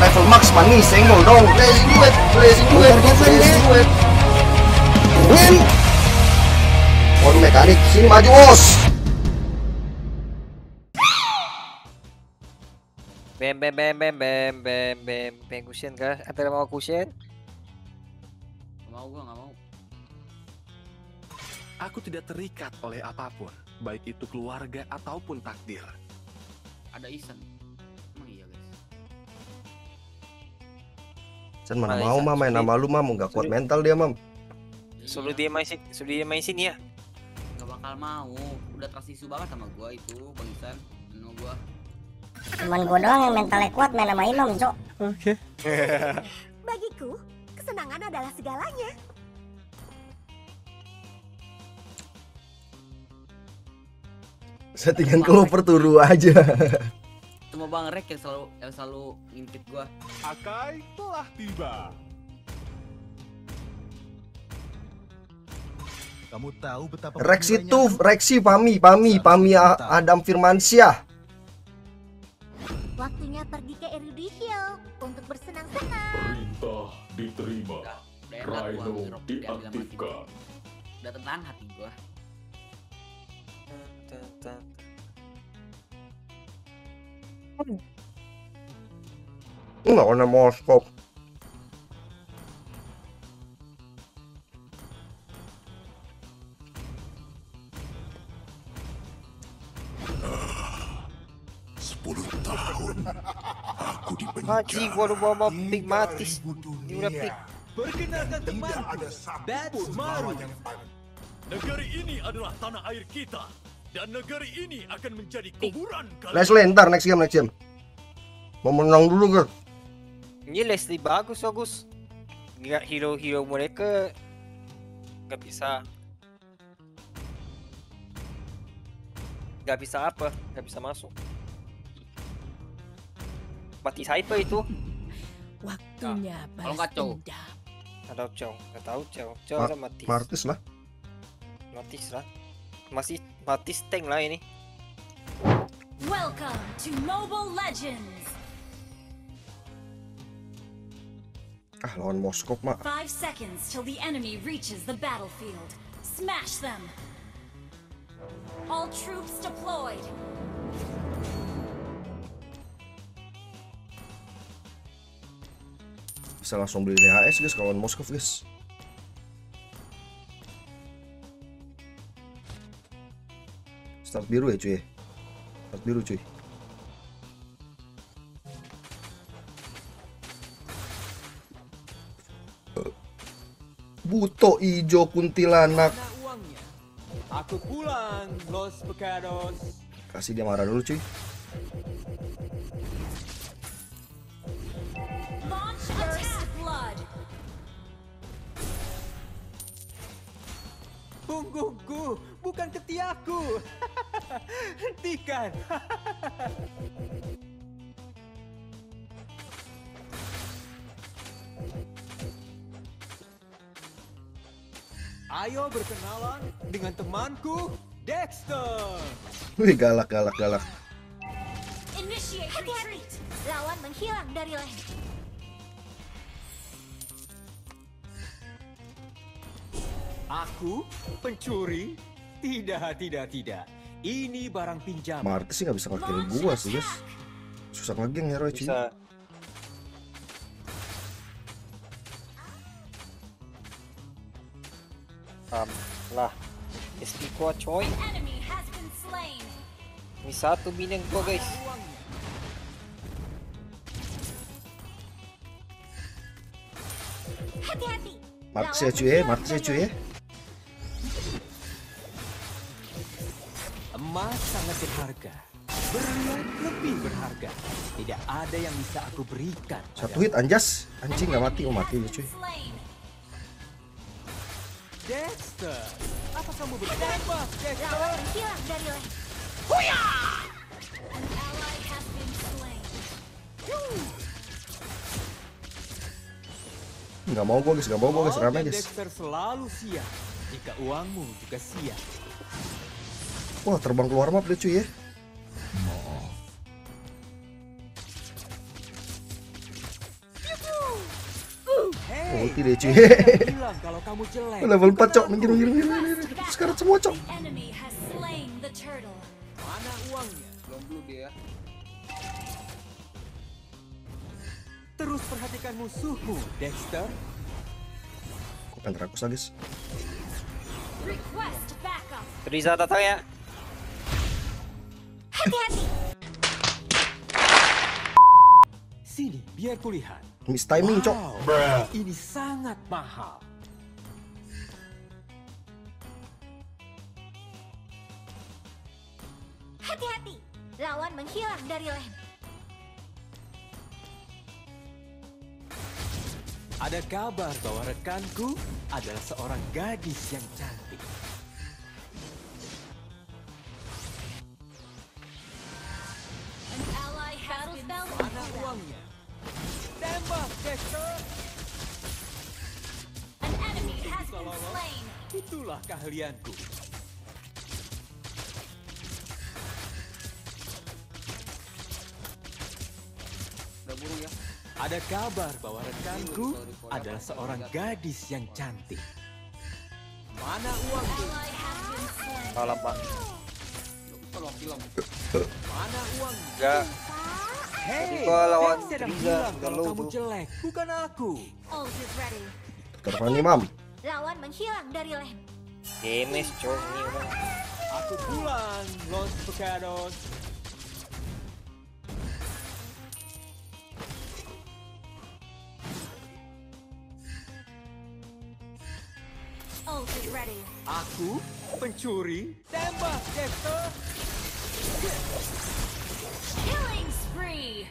level max money single dong. Blazing duet. Win. Waduh mekanik, sini maju bos. Bem cushion kah? Atau mau cushion? Mau gua nggak mau. Aku tidak terikat oleh apapun, baik itu keluarga ataupun takdir. Ada Isan. Emang iya guys. Isan mana mau Mam main sama lu Mam, nggak kuat mental dia Mam. Suruh dia main ya. Nggak bakal mau. Udah trust isu banget sama gua itu Bang Isan. Menurut gua. Cuman gua doang yang mentalnya kuat main sama Imam, Cok. Oke. Bagiku, kesenangan adalah segalanya. Settingan keloper turu aja. Cuma Bang Rek yang selalu ngintip gua. Akai telah tiba. Kamu tahu betapa Reksi tuh, Reksi Pami Adam Firmansyah. Waktunya pergi ke Erudisio untuk bersenang-senang. Perintah diterima. Rhino diaktifkan. Udah tenang hati gua. Enggak ada Moscow. Haji, gua bawa pigmatis. Perkenalkan temanku, That's Maru. Negeri ini adalah tanah air kita, dan negeri ini akan menjadi kuburan kalian. Leslie, ntar next game. Mau menang dulu ger. Ini Leslie bagus. Nggak hero mereka nggak bisa masuk. Mati Saipa itu. Waktunya nah, kalau kacau. Ada Cong, enggak tahu Cong. Cong ada mati. Martis lah. Masih mati tank lah ini. Welcome to Mobile Legends. Lawan Moskop mah. 5 seconds till the enemy reaches the battlefield. Smash them. All troops deployed. Bisa langsung beli DHS guys, kawan Moskow guys. Start biru ya cuy. Buto ijo kuntilanak. Aku pulang, Los Pecados. Kasih dia marah dulu cuy. Punggungku, bukan ketiakku. Hentikan. Ayo berkenalan dengan temanku, Dexter. Wih, galak. Hati-hati, lawan menghilang dari lane. Aku pencuri? Tidak. Ini barang pinjam. Martis sih nggak bisa ngakilin gua sih, guys. Susah ngegeng hero cuy. Lah, SP gua coy. Ini satu bintang gua guys. Hati-hati. Martis ya cuy. Emas sangat berharga, berlian lebih berharga. Tidak ada yang bisa aku berikan. Satu hit anjas, anjing nggak mati, mati ya cuy. Dexter, apa kamu bertembak? Dexter hilang dari lane. Huya! Nggak mau gue guys, rame guys. Dexter selalu siap jika uangmu juga siap. Wah, terbang keluar map deh cuy ya. quality deh cuy. Level 4 cok, minggir. Sekarang semua cok. Mana uangnya? Belum dulu dia. Terus perhatikan musuhku, Dexter. Kok penterakus lagi guys? Riza datang ya. Hati-hati. Sini, biar kulihat. Miss timing, cok. Wow, ini sangat mahal. Hati-hati. Lawan menghilang dari lane. Ada kabar bahwa rekanku adalah seorang gadis yang cantik. Tembak, Dexter. An enemy has been slain. Itulah keahlianku. Udah buru ya. Ada kabar bahwa rekanku adalah seorang gadis yang cantik. Mana uangku? Salam Pak. Mana uang? Enggak. Hei, lawan Riza, kalau kamu jelek, bukan aku. Terpani mam. Lawan menghilang dari lane. Gemes cok nih orang. Aku pulang, Los Pecados. Aku pencuri, tembak Dexter. Killing spree.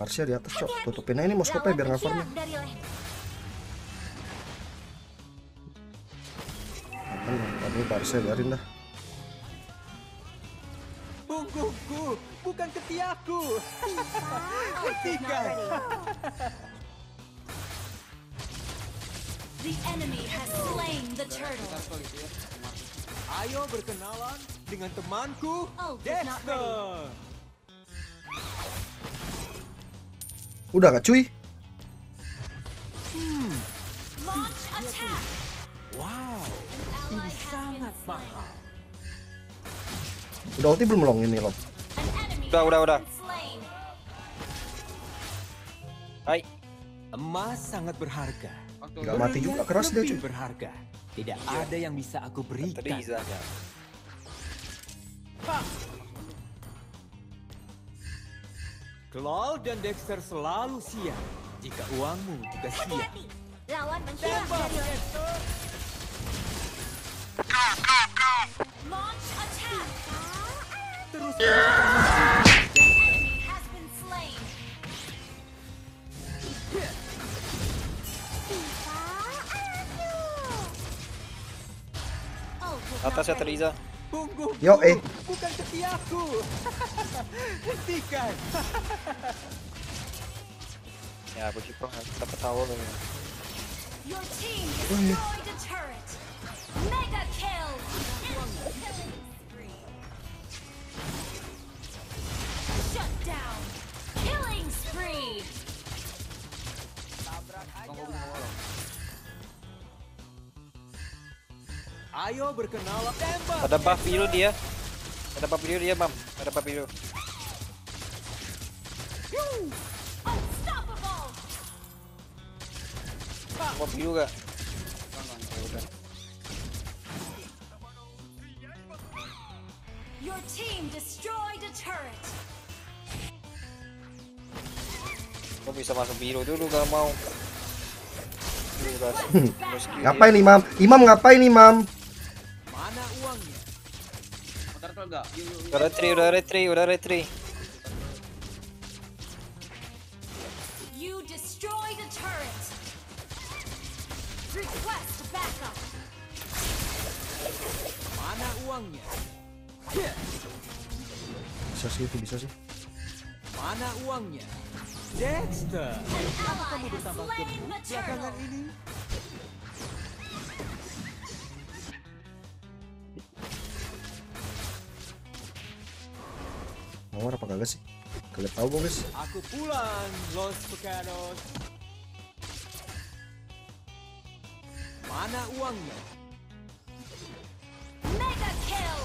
Parsia di atas cok, tutupin aja ini Moscow-nya biar nggak farmnya. Tapi Parsia biarin dah. Punggungku, bukan ketiakku. Ketiga. The enemy has slain the turtle. Ayo berkenalan dengan temanku, Dexter. Udah gak cuy? Launch attack. Wow, ini sangat mahal. Udah ulti belum long ini loh? Udah. Hai. Emas sangat berharga. Gak mati juga, keras dia cuy. Berharga. Tidak ada yang bisa aku berikan. Claw dan Dexter selalu siap. Jika uangmu juga siap. Lawan menghilang dari lane. Launch attack. Terus. Enemy has been slain. Atasnya Teriza. Yo bukan ketiakku. Hentikan. Ya aku cipro kita ketawa loh. Your team destroyed the turret. Mega kill. Shut down. Killing spree. Tabrak aja lah. Ayo berkenalan. Ada buff biru dia. Mam. Ada buff biru. Buff biru gak? Udah. Your team destroyed a turret. Kok bisa masuk biru dulu gak mau. Ngapain nih Mam? Imam ngapain nih Mam? Mana uangnya? Motor tol enggak? Udah retri. You destroy the turret. Request backup. Mana uangnya? Bisa sih. Mana uangnya? Dexter. Kamu ditambah gemuk belakangan ini. Mawar apa kagak sih? Kalian tahu guys? Aku pulang, Los Pecados. Mana uangnya? Mega kill.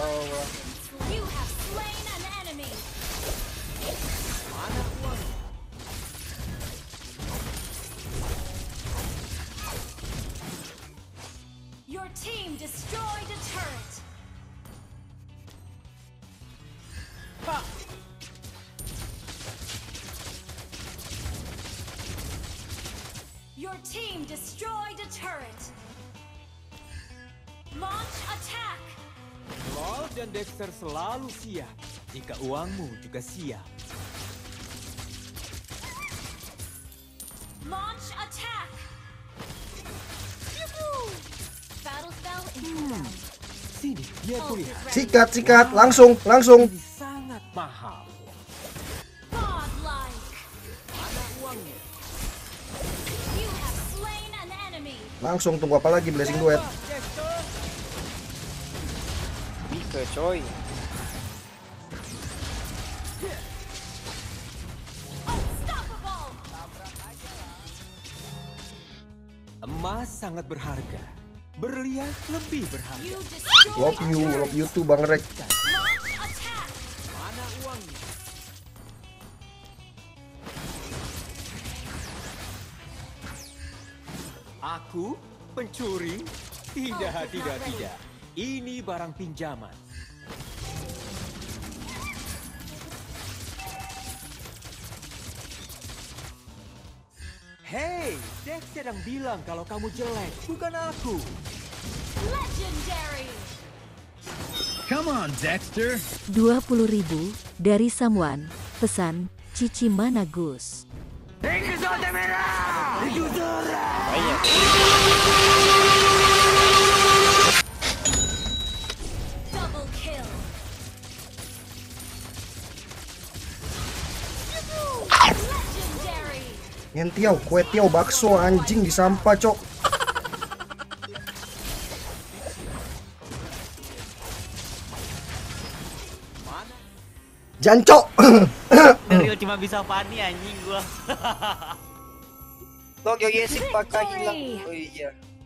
Wow. You have slain an enemy. Mana uangnya? Your team destroyed a turret. Ha. Your team destroyed a turret. Launch attack. Gold dan Dexter selalu siap jika uangmu juga siap. Launch attack. Sini, dia kulihat. Sikat, langsung. Sangat mahal. Langsung tunggu apa lagi blessing duet? Bisa coy. Emas sangat berharga. Berlian lebih berharga. Love you tuh Bang Rek. Mana uangnya? Aku pencuri? Tidak. Ini barang pinjaman. Hey, Dex sedang bilang kalau kamu jelek, bukan aku. Legendary. Come on, Dexter. 20.000 dari Samuan. Pesan Cici Managus. Double kill. Legendary. Ngentiau, kue tiau, bakso, anjing di sampah, cok. Jancok. Cuma bisa pani anjing gua. Tokyo Yesik pakai hilang. Oh iya.